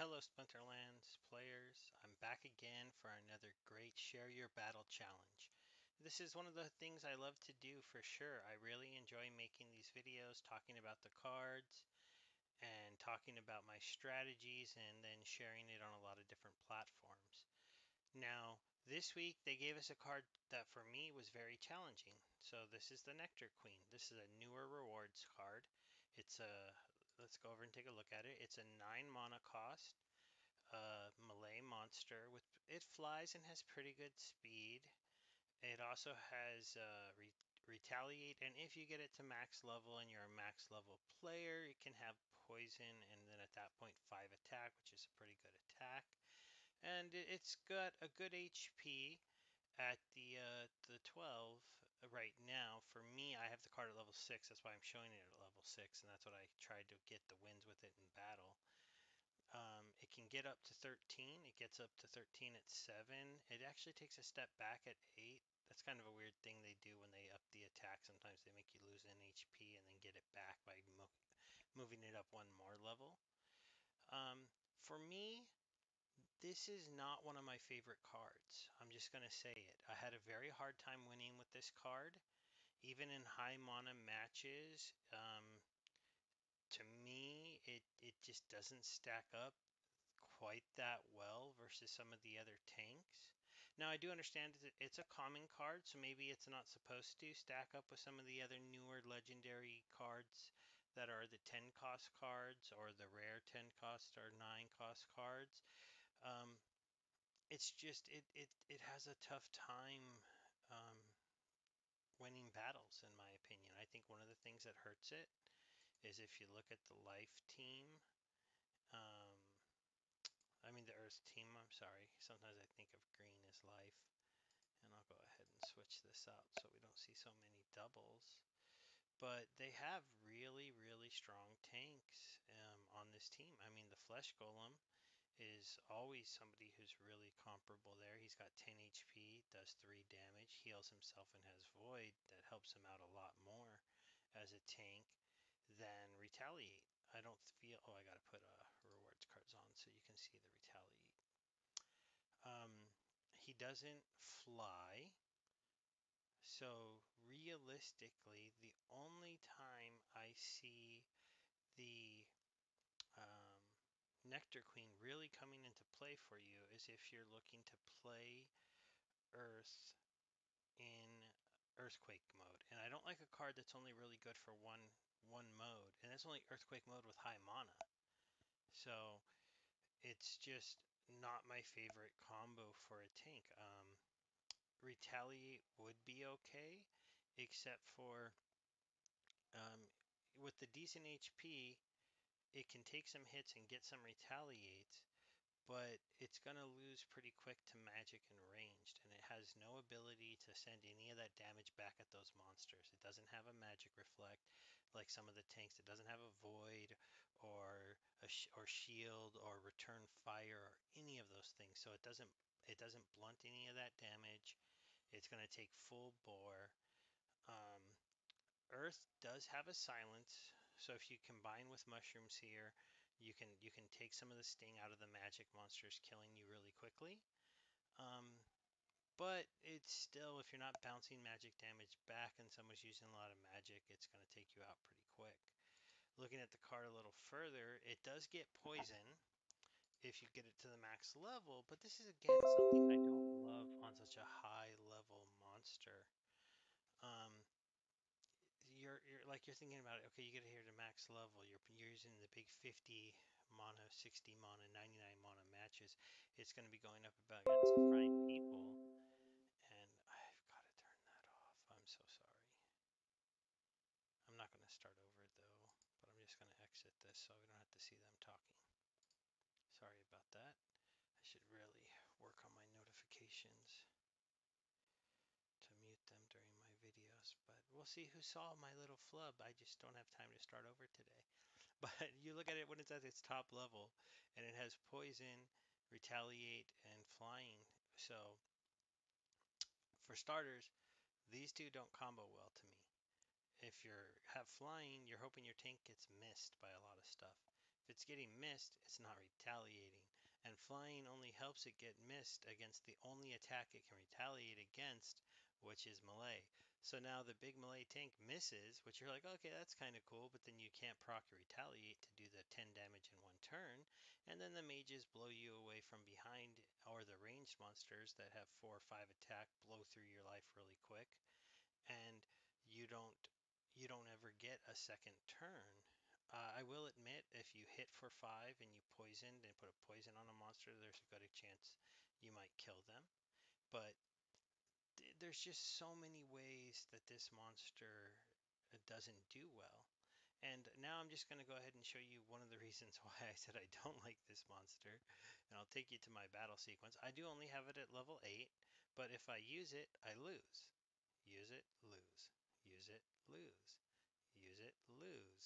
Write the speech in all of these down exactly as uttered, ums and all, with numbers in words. Hello Splinterlands players, I'm back again for another great Share Your Battle challenge. This is one of the things I love to do for sure. I really enjoy making these videos, talking about the cards and talking about my strategies and then sharing it on a lot of different platforms. Now this week they gave us a card that for me was very challenging. So this is the Nectar Queen. This is a newer rewards card. It's a Let's go over and take a look at it. It's a nine mana cost, uh, melee monster. With it flies and has pretty good speed. It also has uh, re retaliate, and if you get it to max level and you're a max level player, it can have poison, and then at that point five attack, which is a pretty good attack. And it's got a good H P at the uh, the twelve right now. For me, I have the card at level six. That's why I'm showing it at level six, and that's what I tried to get the wins with it in battle. Um, it can get up to thirteen. It gets up to thirteen at seven. It actually takes a step back at eight. That's kind of a weird thing they do when they up the attack. Sometimes they make you lose an H P and then get it back by mo moving it up one more level. Um, for me, this is not one of my favorite cards. I'm just going to say it. I had a very hard time winning with this card. Even in high mana matches, um, to me, it, it just doesn't stack up quite that well versus some of the other tanks. Now, I do understand that it's a common card, so maybe it's not supposed to stack up with some of the other newer legendary cards that are the ten cost cards or the rare ten cost or nine cost cards. Um, it's just, it, it, it has a tough time um, winning battles, in my opinion. I think one of the things that hurts it is if you look at the life team, um, I mean the earth team, I'm sorry. Sometimes I think of green as life. And I'll go ahead and switch this out so we don't see so many doubles. But they have really, really strong tanks um, on this team. I mean, the Flesh Golem is always somebody who's really comparable there. He's got ten H P, does three damage, heals himself, and has Void. That helps him out a lot more as a tank than Retaliate. I don't feel... Oh, I got to put uh, rewards cards on so you can see the Retaliate. Um, he doesn't fly. So realistically, the only time I see the um, Nectar Queen really coming into play for you is if you're looking to play Earth in Earthquake mode. And I don't like a card that's only really good for one one mode, and that's only Earthquake mode with high mana. So it's just not my favorite combo for a tank. Um, Retaliate would be okay, except for um, with the decent H P, it can take some hits and get some retaliates, but it's going to lose pretty quick to magic and ranged, and it has no ability to send any of that damage back at those monsters. It doesn't have a magic reflect like some of the tanks. It doesn't have a void or a sh or shield or return fire or any of those things, so it doesn't It doesn't blunt any of that damage. It's going to take full bore. Um, Earth does have a silence, so if you combine with Mushroom Seer, you can you can take some of the sting out of the magic monsters killing you really quickly. Um, but it's still, if you're not bouncing magic damage back and someone's using a lot of magic, it's going to take you out pretty quick. Looking at the card a little further, it does get poison if you get it to the max level, but this is again something I don't love on such a high level monster. Um, you're, you're like you're thinking about it. Okay, you get it here to max level. You're, you're using the big fifty mana, sixty mana, ninety-nine mana matches. It's going to be going up about against frying people, and I've got to turn that off. I'm so sorry. I'm not going to start over though, but I'm just going to exit this so we don't have to see them talking. Sorry about that. I should really work on my notifications to mute them during my videos, but we'll see who saw my little flub. I just don't have time to start over today. But you look at it when it's at its top level, and it has poison, retaliate, and flying. So for starters, these two don't combo well to me. If you have flying, you're hoping your tank gets missed by a lot of stuff. If it's getting missed, it's not retaliating, and flying only helps it get missed against the only attack it can retaliate against, which is melee. So now the big melee tank misses, which you're like, okay, that's kind of cool, but then you can't proc or retaliate to do the ten damage in one turn, and then the mages blow you away from behind, or the ranged monsters that have four or five attack blow through your life really quick, and you don't you don't ever get a second turn. Uh, I will admit, if you hit for five and you poisoned and put a poison on a monster, there's a good chance you might kill them. But th there's just so many ways that this monster doesn't do well. And now I'm just going to go ahead and show you one of the reasons why I said I don't like this monster. And I'll take you to my battle sequence. I do only have it at level eight, but if I use it, I lose. Use it, lose. Use it, lose. Use it, lose.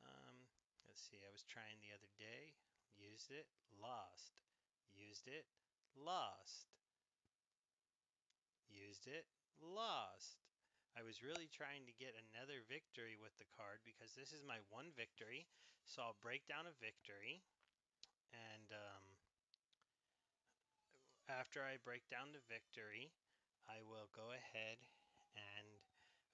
Um, let's see, I was trying the other day, used it, lost, used it, lost, used it, lost. I was really trying to get another victory with the card because this is my one victory, so I'll break down a victory, and um, after I break down the victory, I will go ahead and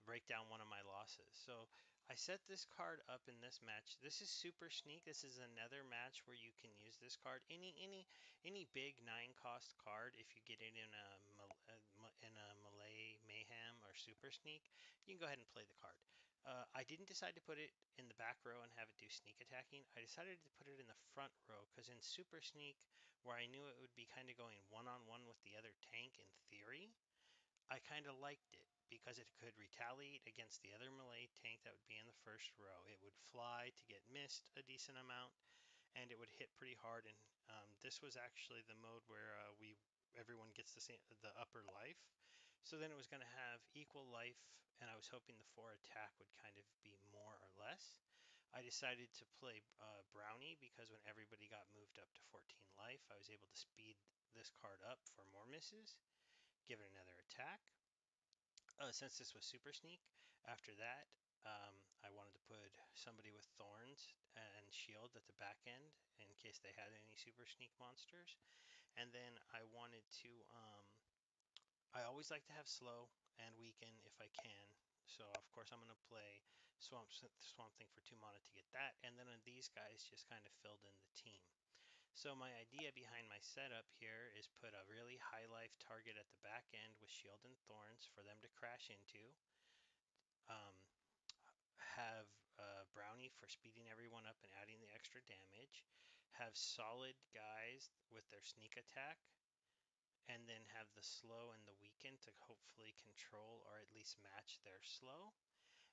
break down one of my losses. So I set this card up in this match. This is super sneak. This is another match where you can use this card. Any any any big nine cost card, if you get it in a in a Malay Mayhem or Super Sneak, you can go ahead and play the card. Uh, I didn't decide to put it in the back row and have it do sneak attacking. I decided to put it in the front row because in Super Sneak, where I knew it would be kind of going one on one with the other tank in theory, I kind of liked it, because it could retaliate against the other melee tank that would be in the first row. It would fly to get missed a decent amount, and it would hit pretty hard. And um, this was actually the mode where uh, we everyone gets the same, the upper life. So then it was going to have equal life, and I was hoping the four attack would kind of be more or less. I decided to play uh, Brownie because when everybody got moved up to fourteen life, I was able to speed this card up for more misses, give it another attack. Uh, since this was Super Sneak, after that, um, I wanted to put somebody with Thorns and Shield at the back end in case they had any Super Sneak monsters. And then I wanted to, um, I always like to have Slow and Weaken if I can. So, of course, I'm going to play Swamp, Swamp Thing for two mana to get that. And then these guys just kind of filled in the team. So my idea behind my setup here is put a really high life target at the back end with Shield and Thorns for them to crash into. Um, have uh, Brownie for speeding everyone up and adding the extra damage. Have solid guys with their sneak attack. And then have the slow and the weaken to hopefully control or at least match their slow.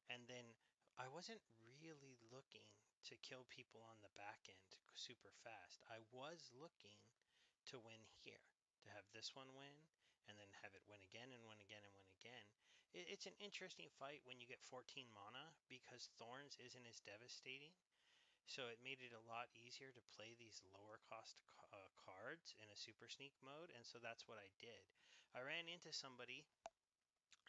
And then I wasn't really looking to kill people on the back end super fast. I was looking to win here, to have this one win, and then have it win again and win again and win again. It, it's an interesting fight when you get fourteen mana because Thorns isn't as devastating. So it made it a lot easier to play these lower cost uh, cards in a Super Sneak mode, and so that's what I did. I ran into somebody.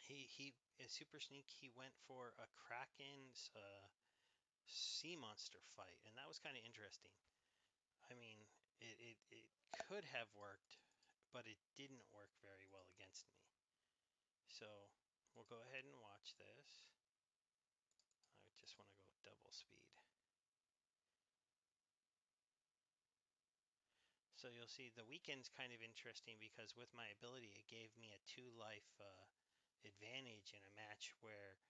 He, he is Super Sneak. He went for a Kraken uh, sea monster fight, and that was kind of interesting. I mean, it, it, it could have worked, but it didn't work very well against me. So we'll go ahead and watch this. I just want to go double speed. So you'll see the weekend's kind of interesting because with my ability, it gave me a two life uh, advantage in a match where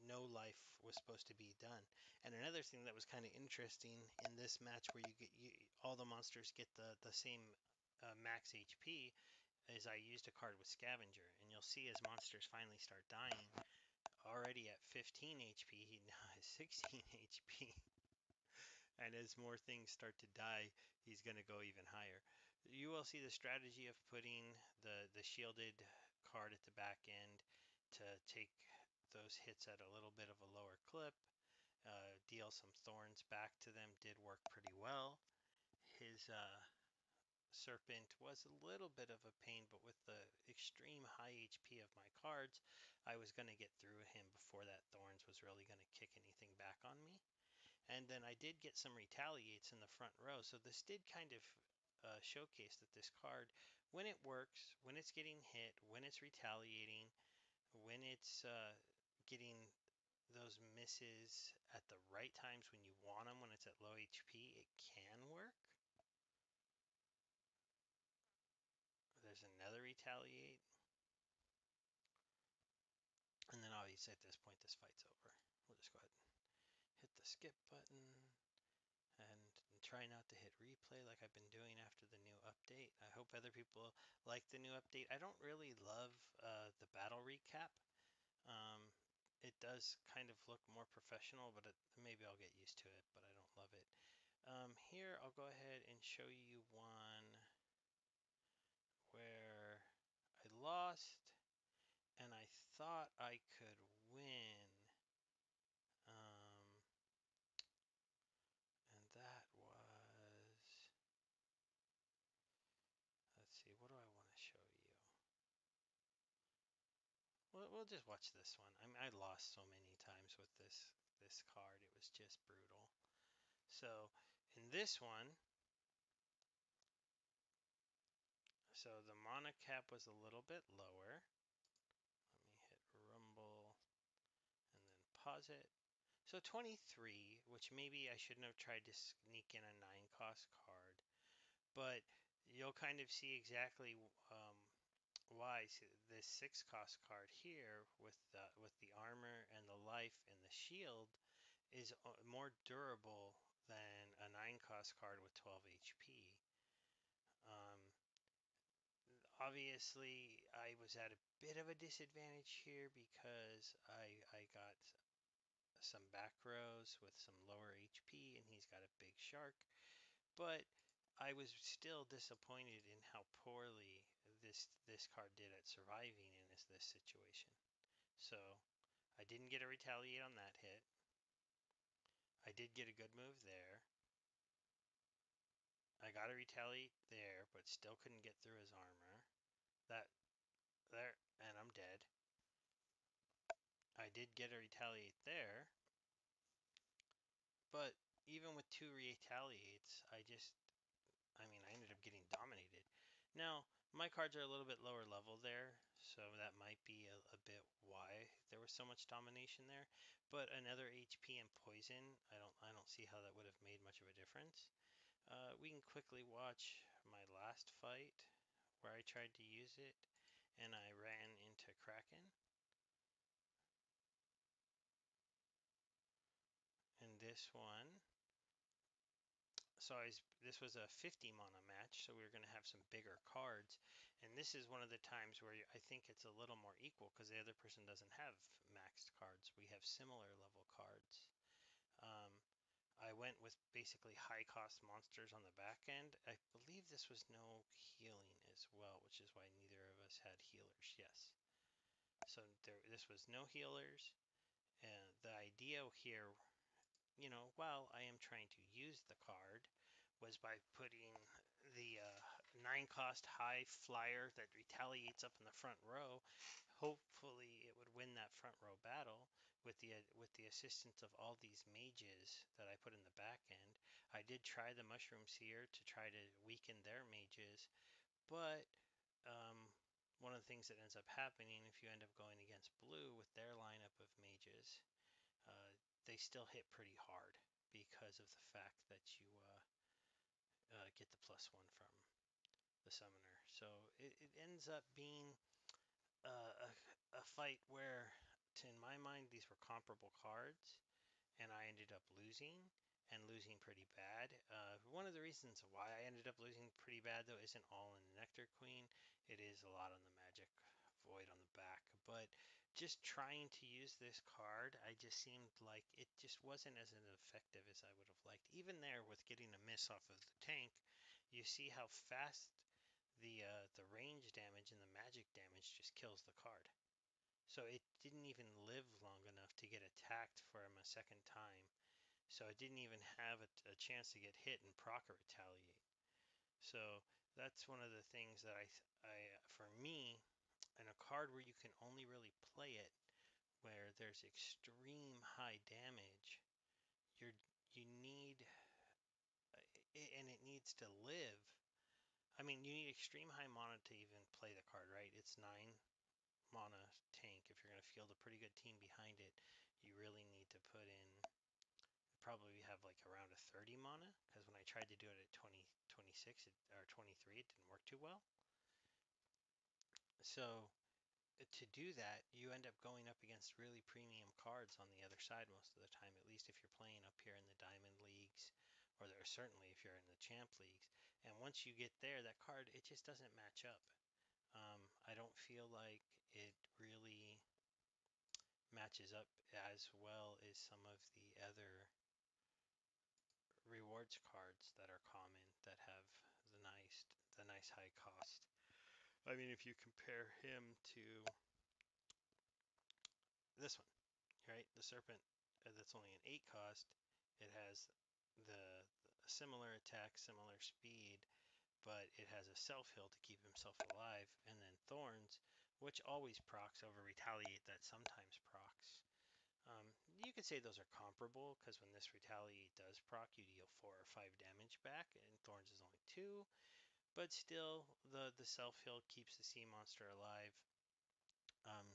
no life was supposed to be done. And another thing that was kind of interesting in this match where you get you, all the monsters get the the same uh, max H P is I used a card with Scavenger, and you'll see as monsters finally start dying, already at fifteen H P, he now has sixteen H P. And as more things start to die, he's going to go even higher. You will see the strategy of putting the, the shielded card at the back end to take those hits at a little bit of a lower clip, uh, deal some thorns back to them, did work pretty well. His uh, serpent was a little bit of a pain, but with the extreme high H P of my cards, I was going to get through him before that thorns was really going to kick anything back on me. And then I did get some retaliates in the front row. So this did kind of uh, showcase that this card, when it works, when it's getting hit, when it's retaliating, when it's uh, getting those misses at the right times when you want them, when it's at low H P, it can work. There's another retaliate. And then obviously at this point, this fight's over. We'll just go ahead and hit the skip button and try not to hit replay like I've been doing after the new update. I hope other people like the new update. I don't really love uh, the battle recap. Um, it does kind of look more professional, but it, maybe I'll get used to it, but I don't love it. Um, here, I'll go ahead and show you one where I lost and I thought I could win. Um, and that was, let's see, what do I want to show you? We'll, we'll just watch this one. I mean, I lost so many times with this, this card. It was just brutal. So in this one, so the mana cap was a little bit lower. Let me hit rumble and then pause it. So twenty-three, which maybe I shouldn't have tried to sneak in a nine cost card, but you'll kind of see exactly um, why. So this six cost card here with the, with the armor and the life and the shield is more durable than a nine cost card with twelve H P. Um, obviously I was at a bit of a disadvantage here because I, I got some back rows with some lower H P and he's got a big shark, but I was still disappointed in how poorly this this card did at surviving in this, this situation. So I didn't get a retaliate on that hit. I did get a good move there. I got a retaliate there, but still couldn't get through his armor. That there, and I'm dead. I did get a retaliate there, but even with two retaliates, I just, I mean, I ended up getting dominated. Now, my cards are a little bit lower level there, so that might be a, a bit why there was so much domination there. But another H P and poison, I don't, I don't see how that would have made much of a difference. Uh, we can quickly watch my last fight where I tried to use it and I ran into Kraken. And this one, so I was, this was a fifty mana match, so we were going to have some bigger cards. And this is one of the times where I think it's a little more equal because the other person doesn't have maxed cards. We have similar level cards. Um, I went with basically high cost monsters on the back end. I believe this was no healing as well, which is why neither of us had healers. Yes. So there, this was no healers. And the idea here, you know, while I am trying to use the card, was by putting the uh, nine cost high flyer that retaliates up in the front row. Hopefully it would win that front row battle with the uh, with the assistance of all these mages that I put in the back end. I did try the Mushroom Seer to try to weaken their mages, but um, one of the things that ends up happening if you end up going against blue with their lineup of mages, uh, they still hit pretty hard because of the fact that you uh, Uh, get the plus one from the summoner. So it, it ends up being uh, a, a fight where, to, in my mind, these were comparable cards, and I ended up losing, and losing pretty bad. Uh, one of the reasons why I ended up losing pretty bad, though, isn't all in the Nectar Queen. It is a lot on the Magic Void on the back. But just trying to use this card, I just seemed like it just wasn't as effective as I would have liked. Even there, with getting a miss off of the tank, you see how fast the uh, the range damage and the magic damage just kills the card. So it didn't even live long enough to get attacked for him a second time. So it didn't even have a, a chance to get hit and proc or retaliate. So that's one of the things that I, I for me, and a card where you can only really play it where there's extreme high damage, you're you need, and it needs to live. I mean, you need extreme high mana to even play the card, right? It's nine mana tank. If you're going to field a pretty good team behind it, you really need to put in, probably have like around a thirty mana, because when I tried to do it at twenty, twenty-six, it, or twenty-three, it didn't work too well. So to do that, you end up going up against really premium cards on the other side most of the time, at least if you're playing up here in the Diamond Leagues, or there, certainly if you're in the Champ Leagues. And once you get there, that card, it just doesn't match up. Um, I don't feel like it really matches up as well as some of the other rewards cards that are common that have the nice, the nice high cost. I mean, if you compare him to this one, right? The Serpent, that's only an eight cost. It has the, the similar attack, similar speed, but it has a self-heal to keep himself alive. And then Thorns, which always procs over Retaliate, that sometimes procs. Um, you could say those are comparable, because when this Retaliate does proc, you deal four or five damage back, and Thorns is only two. But still, the, the self-heal keeps the sea monster alive. Um,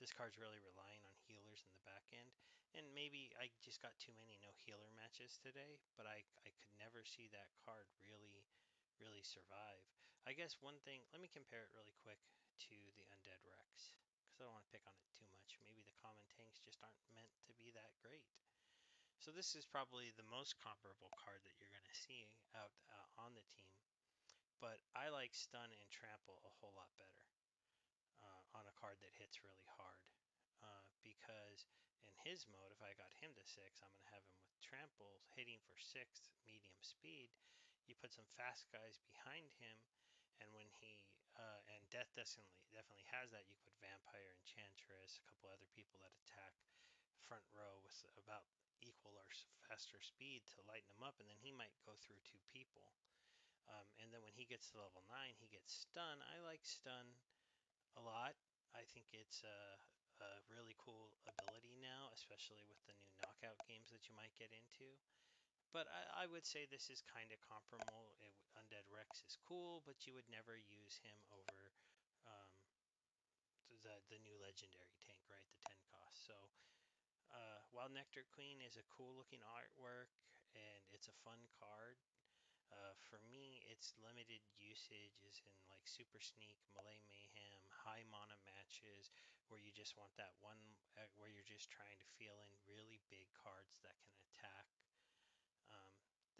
this card's really relying on healers in the back end. And maybe I just got too many no-healer matches today, but I, I could never see that card really, really survive. I guess one thing, let me compare it really quick to the Undead Rex, because I don't want to pick on it too much. Maybe the common tanks just aren't meant to be that great. So this is probably the most comparable card that you're going to see out uh, on the team. But I like Stun and Trample a whole lot better uh, on a card that hits really hard. Uh, because in his mode, if I got him to six, I'm going to have him with Trample hitting for six, medium speed. You put some fast guys behind him, and when he uh, and Death definitely definitely has that. You put Vampire, Enchantress, a couple other people that attack front row with about equal or faster speed to lighten him up, and then he might go through two people. Um, and then when he gets to level nine, he gets Stun. I like Stun a lot. I think it's a, a really cool ability now, especially with the new knockout games that you might get into. But I, I would say this is kind of comparable. It, Undead Rex is cool, but you would never use him over um, the, the new legendary tank, right? The ten cost. So uh, while Nectar Queen is a cool looking artwork and it's a fun card, Uh, for me, its limited usage is in like Super Sneak, Melee Mayhem, high mana matches where you just want that one, uh, where you're just trying to feel in really big cards that can attack. Um,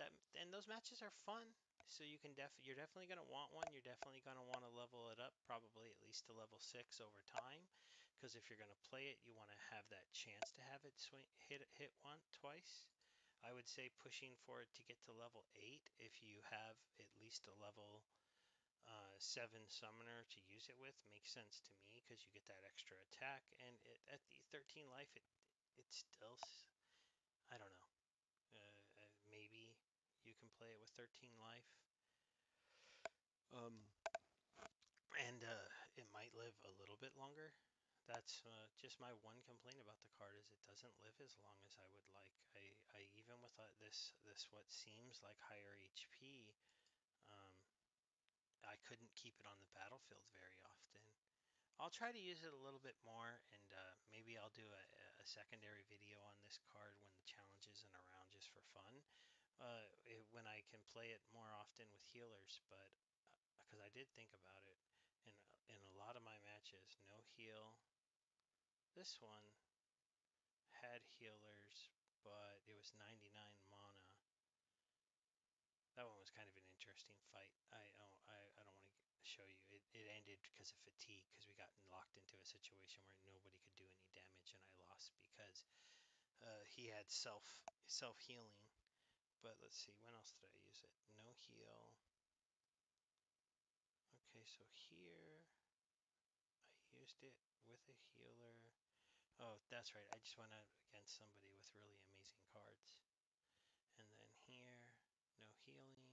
that and those matches are fun, so you can def you're definitely going to want one. You're definitely going to want to level it up, probably at least to level six over time, because if you're going to play it, you want to have that chance to have it swing hit hit one twice. I would say pushing for it to get to level eight if you have at least a level uh, seven summoner to use it with. Makes sense to me because you get that extra attack. And it, at the thirteen life, it, it still, I don't know, uh, maybe you can play it with thirteen life. Um, and uh, it might live a little bit longer. That's uh, just my one complaint about the card is it doesn't live as long as I would like. I, I even with uh, this, this what seems like higher H P, um, I couldn't keep it on the battlefield very often. I'll try to use it a little bit more, and uh, maybe I'll do a, a secondary video on this card when the challenge isn't around just for fun, uh, it, when I can play it more often with healers, but because uh, I did think about it. In, in a lot of my matches, no heal. This one had healers, but it was ninety-nine mana. That one was kind of an interesting fight. I don't, I, I don't want to show you. It, it ended because of fatigue, because we got locked into a situation where nobody could do any damage, and I lost because uh, he had self self-healing. But let's see, when else did I use it? No heal. Okay, so here I used it with a healer. Oh, that's right. I just went up against somebody with really amazing cards. And then here, no healing.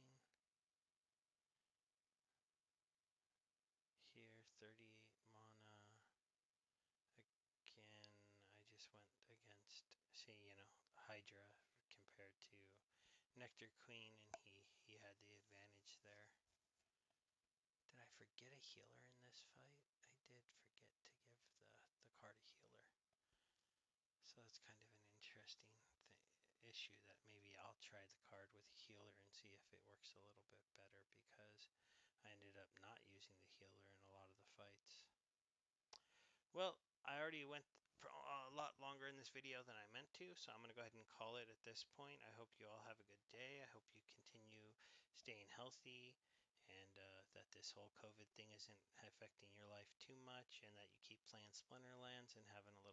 Here, thirty-eight mana. Again, I just went against, see, you know, Hydra compared to Nectar Queen, and he, he had the advantage there. Did I forget a healer in this fight? I did forget to give the, the card a healer. So that's kind of an interesting thing, issue that maybe I'll try the card with a healer and see if it works a little bit better, because I ended up not using the healer in a lot of the fights. Well, I already went a lot longer in this video than I meant to, so I'm going to go ahead and call it at this point. I hope you all have a good day. I hope you continue staying healthy, and uh, that this whole COVID thing isn't affecting your life too much, and that you keep playing Splinterlands and having a little